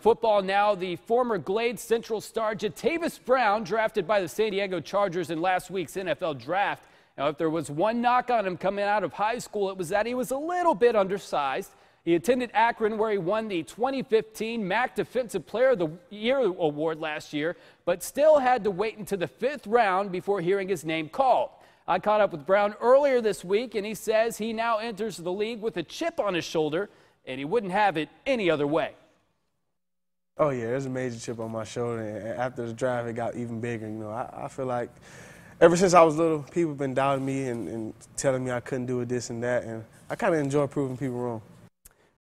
Football now, the former Glades Central star Jatavis Brown, drafted by the San Diego Chargers in last week's NFL Draft. Now, if there was one knock on him coming out of high school, it was that he was a little bit undersized. He attended Akron, where he won the 2015 MAC Defensive Player of the Year award last year, but still had to wait until the 5th round before hearing his name called. I caught up with Brown earlier this week, and he says he now enters the league with a chip on his shoulder, and he wouldn't have it any other way. Oh, yeah, there's a major chip on my shoulder, and after the draft, it got even bigger. You know, I feel like ever since I was little, people have been doubting me and telling me I couldn't do it, this and that, and I kind of enjoy proving people wrong.